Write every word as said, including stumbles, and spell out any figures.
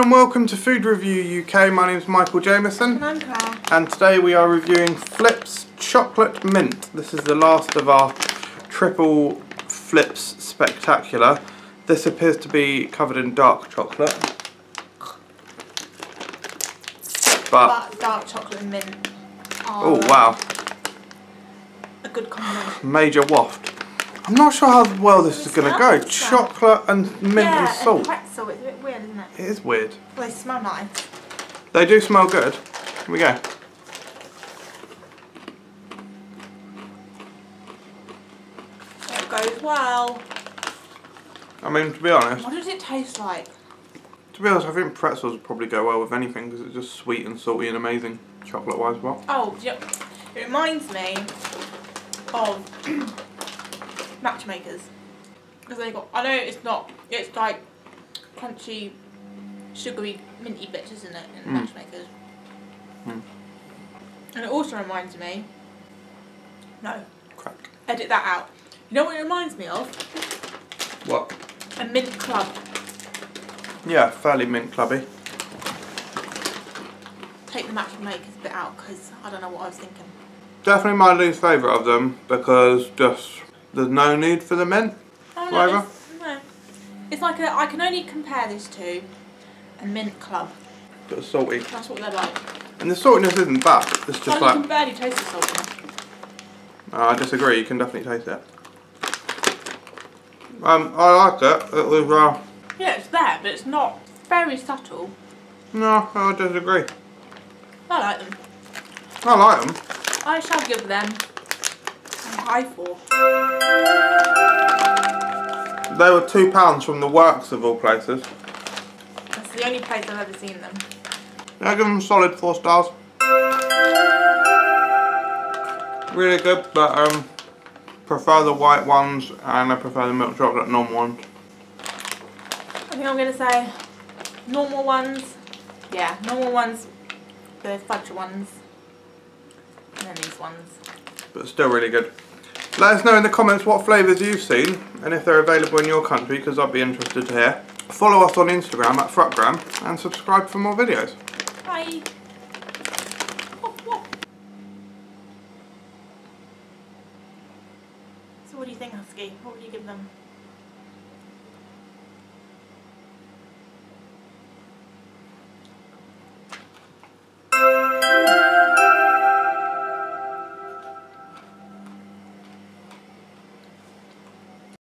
everyone and welcome to Food Review U K. My name is Michael Jameson. And I'm Claire. And today we are reviewing Flips Chocolate Mint. This is the last of our triple Flips Spectacular. This appears to be covered in dark chocolate. But, but dark chocolate and mint are oh wow. A good combination. Major waft. I'm not sure how well this is going to go. Chocolate and mint yeah, and salt. And pretzel. It's a bit weird, isn't it? It is weird. Well, they smell nice. They do smell good. Here we go. It goes well. I mean, to be honest. What does it taste like? To be honest, I think pretzels would probably go well with anything because it's just sweet and salty and amazing chocolate-wise. Well. Oh, it reminds me of Matchmakers, because they got. I know it's not. It's like crunchy, sugary, minty bits, isn't it? In mm. Matchmakers. Mm. And it also reminds me. No. Crack. Edit that out. You know what it reminds me of? What? A Mint Club. Yeah, fairly Mint Clubby. Take the Matchmakers bit out because I don't know what I was thinking. Definitely my least favourite of them because just. There's no need for the mint flavour. No. It's like a, I can only compare this to a Mint Club. But salty. That's what they're like. And the saltiness isn't bad. It's just I like. You can barely taste the saltiness. No, I disagree. You can definitely taste it. Um, I like it. It was. Uh, yeah, it's there, but it's not very subtle. No, I disagree. I like them. I like them. I shall give them. High for. They were two pounds from the works of all places. That's the only place I've ever seen them. Yeah, I give them solid four stars. Really good, but um, prefer the white ones and I prefer the milk chocolate normal ones. I think I'm gonna say normal ones. Yeah, normal ones. The fudge ones, and then these ones. But still really good. Let us know in the comments what flavours you've seen and if they're available in your country because I'd be interested to hear. Follow us on Instagram at Frutgram and subscribe for more videos. Bye. So what do you think, Husky? What would you give them?